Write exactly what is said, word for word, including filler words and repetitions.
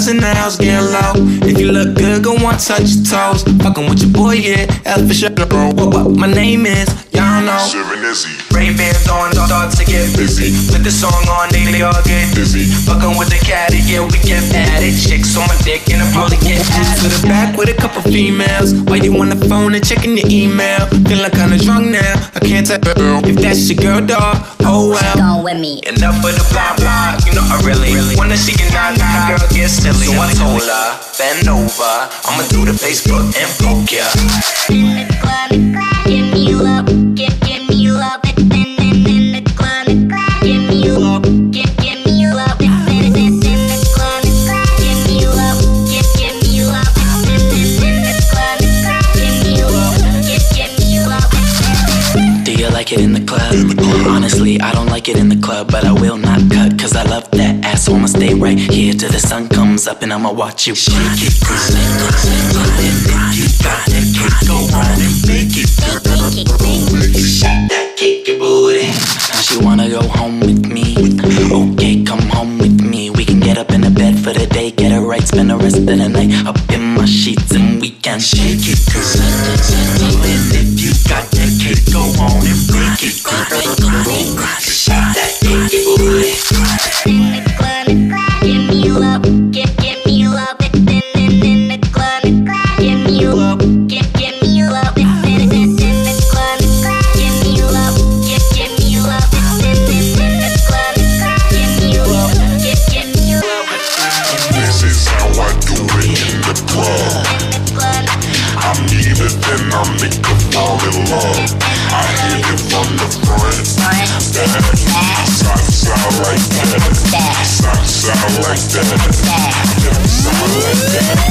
Guys in the house getting loud. If you look good, go on, touch your toes. Fucking with your boy, yeah, that's for sure. What, what my name is, y'all know. Ray-Bans on, start to get busy. With the song on, they, they all get busy. Fucking with the cat, yeah, we get at it. Chicks on my dick and I'm probably get at it. To the back with a couple females. Why you on the phone and checking the email? Feeling kinda drunk now, I can't type it. If that's your girl, dog, oh well. Go with me. Enough of the blah blah, you know I really, really wanna see you nah nah, girl get silly. So I told her, bend over, I'ma do the Facebook and poke ya. In the club, give me love, give, give me love. And then in the club, give me love, give, give me love. And then in the club, give me love, give, give me love. And then in the club, give me love, give, give me love. Do you like it in the club? Honestly, I don't like it in the club, but I will not cut, cause I love that ass, so I'ma stay right here till the sun comes up and I'ma watch you shine. Shake it, grind it, grind it, grind it, grind it, grind it, go grind it, make it, make it, make it, shake that, kick your booty. Now she wanna go home with me, okay, come home with me. We can get up in the bed for the day, get it right, spend the rest of the night up in my sheets and we can shake it, grind it, grind it, if you got that kick, go on and break it, grind it, grind it. Sound like that. Sound like that.